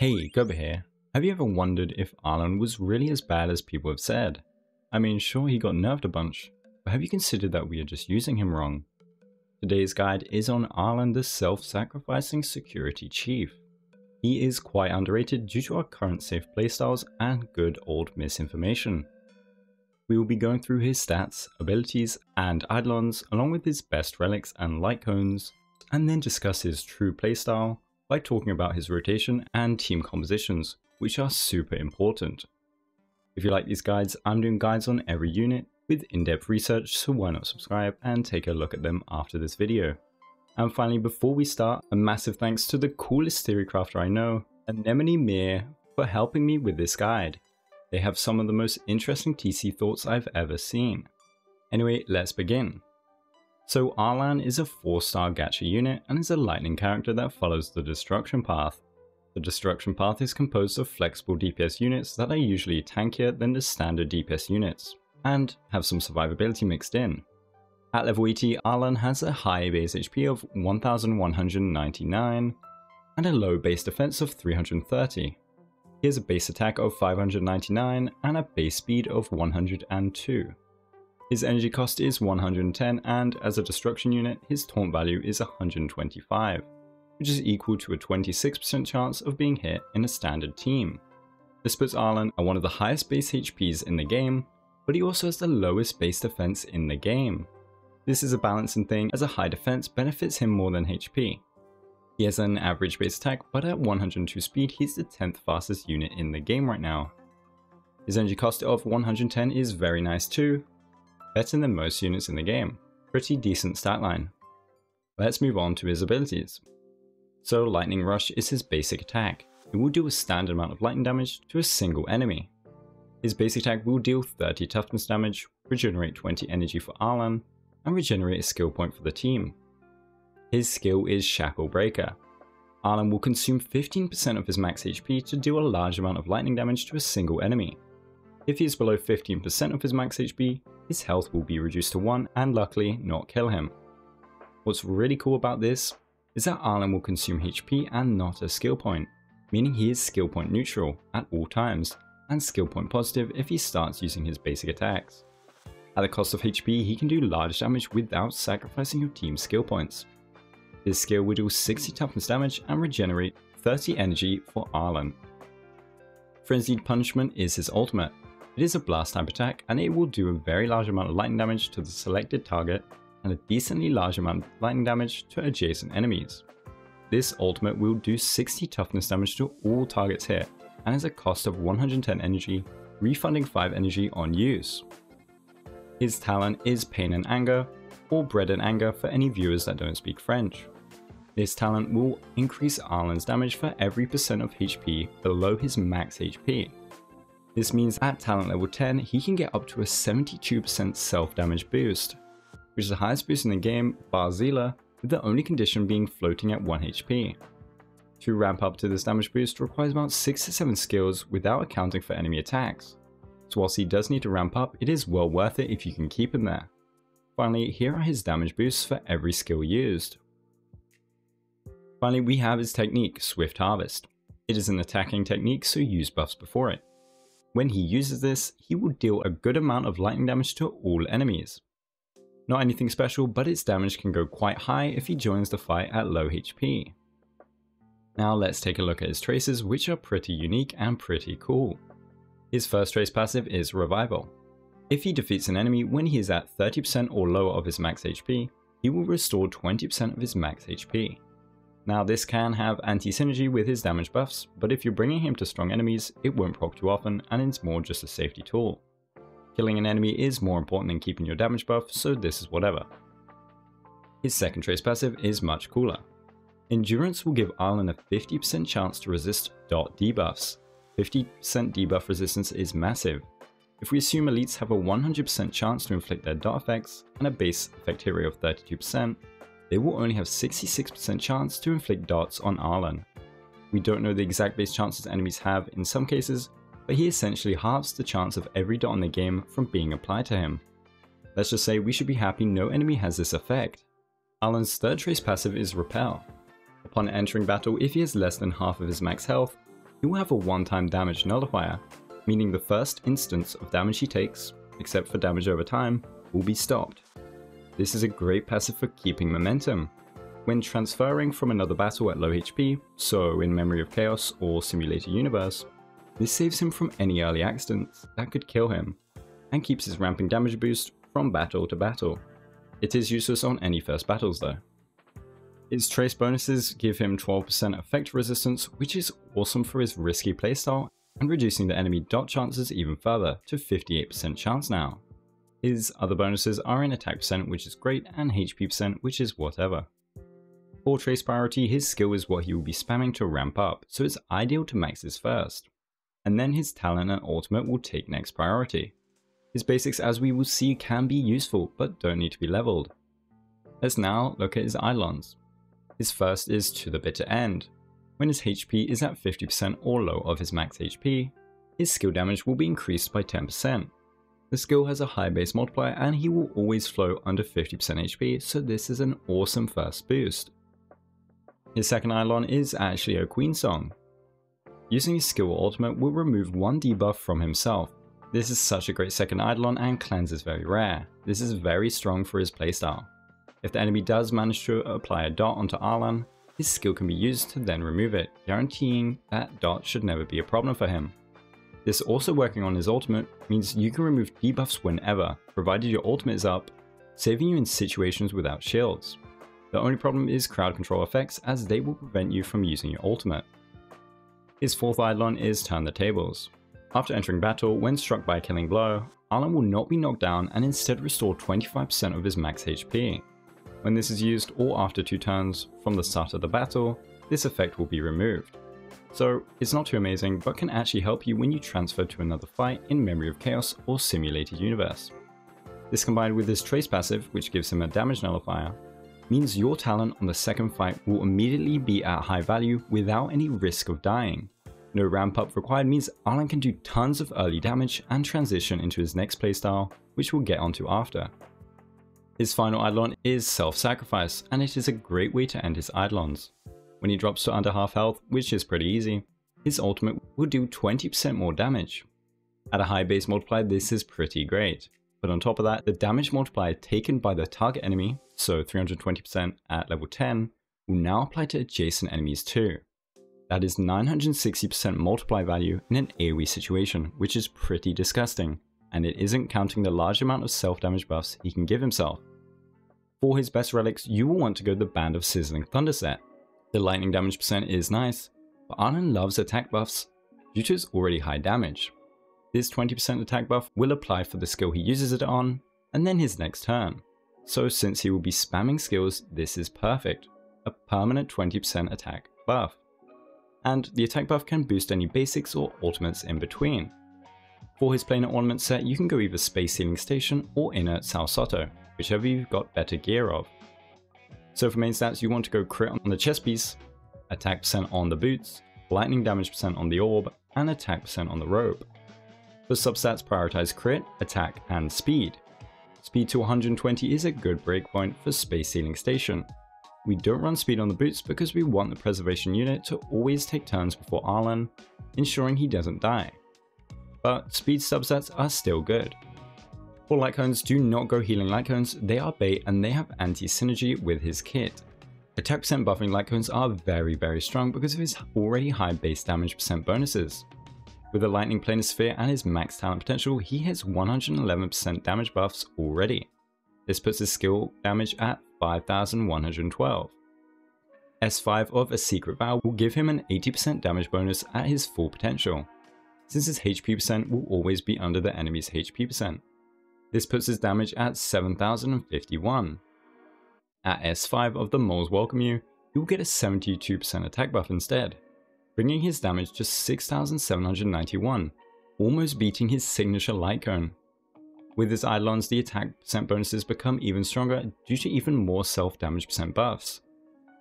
Hey, Guoba here. Have you ever wondered if Arlan was really as bad as people have said? I mean, sure, he got nerfed a bunch, but have you considered that we are just using him wrong? Today's guide is on Arlan, the self-sacrificing security chief. He is quite underrated due to our current safe playstyles and good old misinformation. We will be going through his stats, abilities, and eidolons, along with his best relics and light cones, and then discuss his true playstyle by talking about his rotation and team compositions, which are super important. If you like these guides, I'm doing guides on every unit with in-depth research, so why not subscribe and take a look at them after this video. And finally, before we start, a massive thanks to the coolest theory crafter I know, Anemone Mir, for helping me with this guide. They have some of the most interesting TC thoughts I've ever seen. Anyway, let's begin. So Arlan is a 4-star gacha unit and is a lightning character that follows the destruction path. The destruction path is composed of flexible DPS units that are usually tankier than the standard DPS units, and have some survivability mixed in. At level 80, Arlan has a high base HP of 1199 and a low base defense of 330. He has a base attack of 599 and a base speed of 102. His energy cost is 110, and as a destruction unit, his taunt value is 125, which is equal to a 26% chance of being hit in a standard team. This puts Arlan at one of the highest base HPs in the game, but he also has the lowest base defense in the game. This is a balancing thing, as a high defense benefits him more than HP. He has an average base attack, but at 102 speed, he's the 10th fastest unit in the game right now. His energy cost of 110 is very nice too, better than most units in the game. Pretty decent stat line. Let's move on to his abilities. So Lightning Rush is his basic attack. It will do a standard amount of lightning damage to a single enemy. His basic attack will deal 30 toughness damage, regenerate 20 energy for Arlan, and regenerate a skill point for the team. His skill is Shackle Breaker. Arlan will consume 15% of his max HP to deal a large amount of lightning damage to a single enemy. If he is below 15% of his max HP, his health will be reduced to 1 and luckily not kill him. What's really cool about this is that Arlan will consume HP and not a skill point, meaning he is skill point neutral at all times, and skill point positive if he starts using his basic attacks. At the cost of HP, he can do large damage without sacrificing your team's skill points. This skill will deal 60 toughness damage and regenerate 30 energy for Arlan. Frenzied Punishment is his ultimate. It is a blast type attack, and it will do a very large amount of lightning damage to the selected target and a decently large amount of lightning damage to adjacent enemies. This ultimate will do 60 toughness damage to all targets here, and has a cost of 110 energy, refunding 5 energy on use. His talent is Pain and Anger, or Bread and Anger for any viewers that don't speak French. This talent will increase Arlan's damage for every percent of HP below his max HP. This means at talent level 10, he can get up to a 72% self-damage boost, which is the highest boost in the game bar Zeila, with the only condition being floating at 1 HP. To ramp up to this damage boost requires about 6 to 7 skills without accounting for enemy attacks. So whilst he does need to ramp up, it is well worth it if you can keep him there. Finally, here are his damage boosts for every skill used. Finally, we have his technique, Swift Harvest. It is an attacking technique, so use buffs before it. When he uses this, he will deal a good amount of lightning damage to all enemies. Not anything special, but its damage can go quite high if he joins the fight at low HP. Now let's take a look at his traces, which are pretty unique and pretty cool. His first trace passive is Revival. If he defeats an enemy when he is at 30% or lower of his max HP, he will restore 20% of his max HP. Now this can have anti-synergy with his damage buffs, but if you're bringing him to strong enemies, it won't proc too often and it's more just a safety tool. Killing an enemy is more important than keeping your damage buff, so this is whatever. His second trace passive is much cooler. Endurance will give Arlan a 50% chance to resist dot debuffs. 50% debuff resistance is massive. If we assume elites have a 100% chance to inflict their dot effects and a base effect hero of 32%, they will only have 66% chance to inflict dots on Arlan. We don't know the exact base chances enemies have in some cases, but he essentially halves the chance of every dot in the game from being applied to him. Let's just say we should be happy no enemy has this effect. Arlan's third trace passive is Repel. Upon entering battle, if he has less than half of his max health, he will have a one-time damage nullifier, meaning the first instance of damage he takes, except for damage over time, will be stopped. This is a great passive for keeping momentum. When transferring from another battle at low HP, so in Memory of Chaos or Simulator Universe, this saves him from any early accidents that could kill him, and keeps his ramping damage boost from battle to battle. It is useless on any first battles though. His trace bonuses give him 12% effect resistance, which is awesome for his risky playstyle and reducing the enemy dot chances even further to 58% chance now. His other bonuses are in attack percent, which is great, and HP percent, which is whatever. For trace priority, his skill is what he will be spamming to ramp up, so it's ideal to max this first. And then his talent and ultimate will take next priority. His basics, as we will see, can be useful, but don't need to be leveled. Let's now look at his Eidolons. His first is To the Bitter End. When his HP is at 50% or low of his max HP, his skill damage will be increased by 10%. The skill has a high base multiplier and he will always flow under 50% HP, so this is an awesome first boost. His second Eidolon is actually a Queen Song. Using his skill or ultimate will remove one debuff from himself. This is such a great second Eidolon and cleanse is very rare. This is very strong for his playstyle. If the enemy does manage to apply a dot onto Arlan, his skill can be used to then remove it, guaranteeing that dot should never be a problem for him. This also working on his ultimate means you can remove debuffs whenever, provided your ultimate is up, saving you in situations without shields. The only problem is crowd control effects, as they will prevent you from using your ultimate. His fourth Eidolon is Turn the Tables. After entering battle, when struck by a killing blow, Arlan will not be knocked down and instead restore 25% of his max HP. When this is used, or after 2 turns from the start of the battle, this effect will be removed. So it's not too amazing, but can actually help you when you transfer to another fight in Memory of Chaos or Simulator Universe. This combined with his Trace passive, which gives him a damage nullifier, means your talent on the second fight will immediately be at high value without any risk of dying. No ramp up required means Arlan can do tons of early damage and transition into his next playstyle, which we'll get onto after. His final Eidolon is Self-Sacrifice, and it is a great way to end his Eidolons. When he drops to under half health, which is pretty easy, his ultimate will do 20% more damage. At a high base multiplier, this is pretty great, but on top of that, the damage multiplier taken by the target enemy, so 320% at level 10, will now apply to adjacent enemies too. That is 960% multiply value in an AoE situation, which is pretty disgusting, and it isn't counting the large amount of self-damage buffs he can give himself. For his best relics, you will want to go the Band of Sizzling Thunder set. The lightning damage percent is nice, but Arlan loves attack buffs due to his already high damage. This 20% attack buff will apply for the skill he uses it on, and then his next turn. So since he will be spamming skills, this is perfect, a permanent 20% attack buff. And the attack buff can boost any basics or ultimates in between. For his planar ornament set, you can go either Space Sealing Station or Inert Salsotto, whichever you've got better gear of. So for main stats, you want to go crit on the chest piece, attack percent on the boots, lightning damage percent on the orb, and attack percent on the robe. For substats, prioritize crit, attack, and speed. Speed to 120 is a good breakpoint for Space Sealing Station. We don't run speed on the boots because we want the preservation unit to always take turns before Arlan, ensuring he doesn't die. But speed subsets are still good. For light cones, do not go healing light cones, they are bait and they have anti-synergy with his kit. Attack percent buffing light cones are very strong because of his already high base damage percent bonuses. With the Lightning Planar Sphere and his max talent potential, he has 111% damage buffs already. This puts his skill damage at 5112. S5 of A Secret Vow will give him an 80% damage bonus at his full potential, since his HP percent will always be under the enemy's HP percent. This puts his damage at 7051. At S5 of the Moles Welcome You, he will get a 72% attack buff instead, bringing his damage to 6791, almost beating his signature light cone. With his Eidolons, the attack percent bonuses become even stronger due to even more self-damage percent buffs.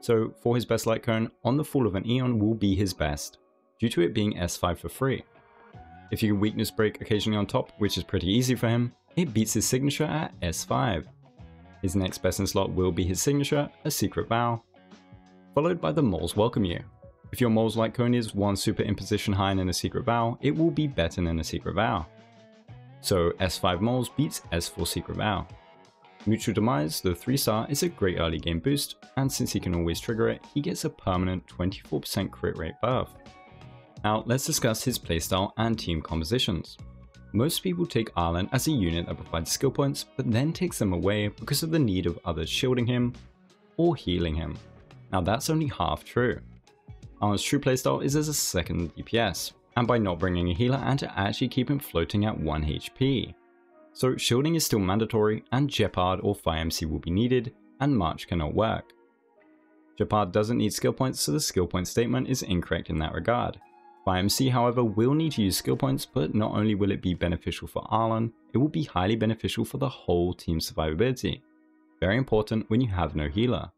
So for his best light cone, On the Fall of an Eon will be his best, due to it being S5 for free. If you can weakness break occasionally on top, which is pretty easy for him, it beats his signature at S5. His next best in slot will be his signature, A Secret Vow, followed by the Moles Welcome You. If your Moles Lycone is one super imposition higher than A Secret Vow, it will be better than A Secret Vow. So S5 Moles beats S4 Secret Vow. Mutual Demise, the 3-star, is a great early game boost, and since he can always trigger it, he gets a permanent 24% crit rate buff. Now let's discuss his playstyle and team compositions. Most people take Arlan as a unit that provides skill points, but then takes them away because of the need of others shielding him or healing him. Now that's only half true. Arlan's true playstyle is as a second DPS, and by not bringing a healer and to actually keep him floating at 1 HP. So shielding is still mandatory, and Gepard or Fire MC will be needed, and March cannot work. Gepard doesn't need skill points, so the skill point statement is incorrect in that regard. Fire MC, however, will need to use skill points, but not only will it be beneficial for Arlan, it will be highly beneficial for the whole team's survivability. Very important when you have no healer.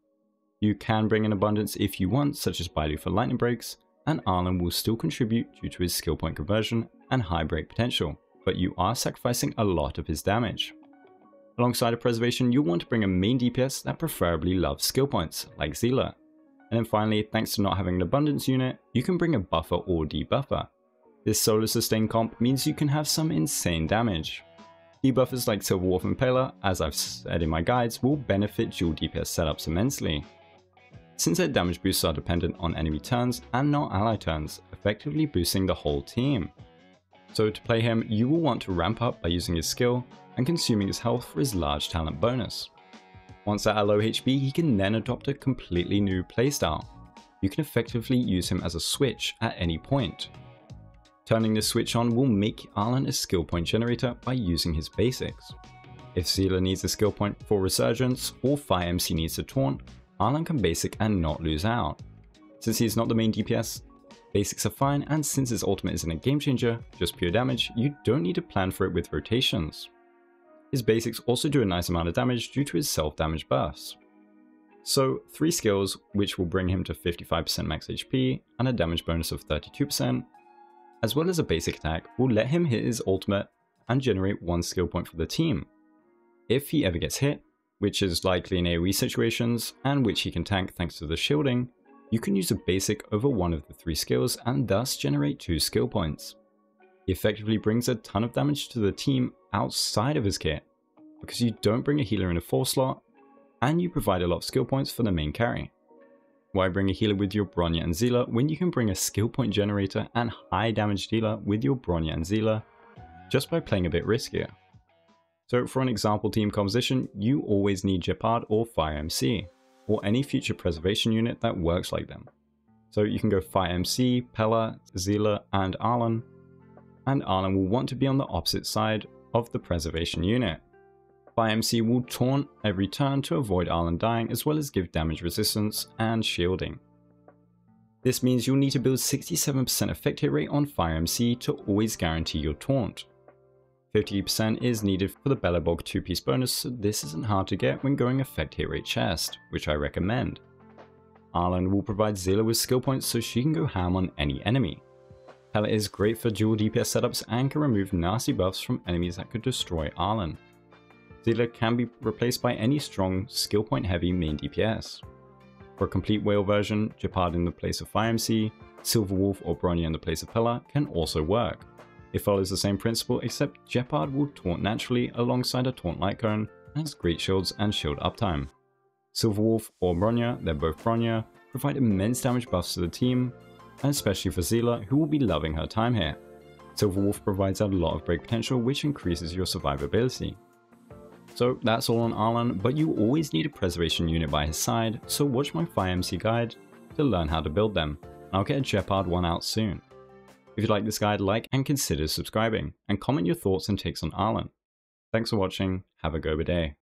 You can bring in abundance if you want, such as Bailu for lightning breaks, and Arlan will still contribute due to his skill point conversion and high break potential, but you are sacrificing a lot of his damage. Alongside of preservation, you'll want to bring a main DPS that preferably loves skill points, like Zeila. And then finally, thanks to not having an abundance unit, you can bring a buffer or debuffer. This solo sustain comp means you can have some insane damage. Debuffers like Silver Wolf and Repel, as I've said in my guides, will benefit dual DPS setups immensely. Since their damage boosts are dependent on enemy turns and not ally turns, effectively boosting the whole team. So to play him, you will want to ramp up by using his skill and consuming his health for his large talent bonus. Once at a low HP, he can then adopt a completely new playstyle. You can effectively use him as a switch at any point. Turning this switch on will make Arlan a skill point generator by using his basics. If Seele needs a skill point for Resurgence or Fire MC needs a taunt, Arlan can basic and not lose out. Since he is not the main DPS, basics are fine, and since his ultimate isn't a game changer, just pure damage, you don't need to plan for it with rotations. His basics also do a nice amount of damage due to his self-damage buffs. So 3 skills, which will bring him to 55% max HP and a damage bonus of 32%, as well as a basic attack, will let him hit his ultimate and generate 1 skill point for the team. If he ever gets hit, which is likely in AoE situations and which he can tank thanks to the shielding, you can use a basic over one of the 3 skills and thus generate 2 skill points. He effectively brings a ton of damage to the team outside of his kit, because you don't bring a healer in a 4 slot, and you provide a lot of skill points for the main carry. Why bring a healer with your Bronya and Zeila when you can bring a skill point generator and high damage dealer with your Bronya and Zeila just by playing a bit riskier? So for an example team composition, you always need Gepard or Fire MC, or any future preservation unit that works like them. So you can go Fire MC, Pella, Zeila, and Arlan. And Arlan will want to be on the opposite side of the preservation unit. Fire MC will taunt every turn to avoid Arlan dying, as well as give damage resistance and shielding. This means you'll need to build 67% effect hit rate on Fire MC to always guarantee your taunt. 50% is needed for the Bellabog 2-piece bonus, so this isn't hard to get when going effect hit rate chest, which I recommend. Arlan will provide Zeila with skill points so she can go ham on any enemy. Pella is great for dual DPS setups and can remove nasty buffs from enemies that could destroy Arlan. Zeila can be replaced by any strong, skill point heavy main DPS. For a complete whale version, Gepard in the place of Fire MC, Silver Wolf or Bronya in the place of Pella can also work. It follows the same principle, except Gepard will taunt naturally alongside a taunt Lycone and has great shields and shield uptime. Silver Wolf or Bronya, they're both Bronya, provide immense damage buffs to the team, and especially for Zeila, who will be loving her time here. Silver Wolf provides a lot of break potential, which increases your survivability. So that's all on Arlan, but you always need a preservation unit by his side, so watch my Fire MC guide to learn how to build them. I'll get a Gepard one out soon. If you like this guide, like and consider subscribing, and comment your thoughts and takes on Arlan. Thanks for watching, have a Guoba day.